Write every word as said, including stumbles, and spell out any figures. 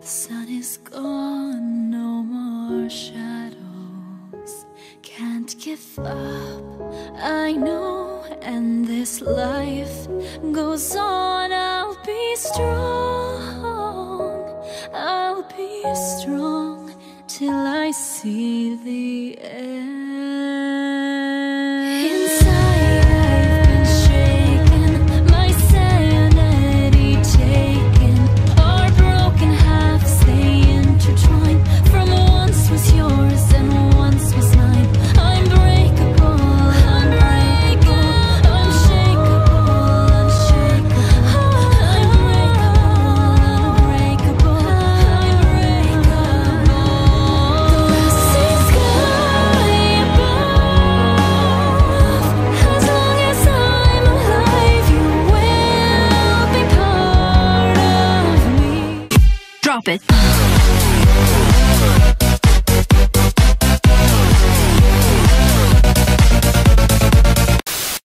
The sun is gone, no more shadows. Can't give up, I know. And this life goes on. I'll be strong, I'll be strong till I see the end. Inside I've been shaken, my sanity taken. Our broken halves, they intertwine. From once was yours and once was mine. I'm breakable, unbreakable, unshakable, unshakable. I'm breakable, unbreakable, unbreakable. The blessed sky above, as long as I'm alive, you will be part of me. Drop it.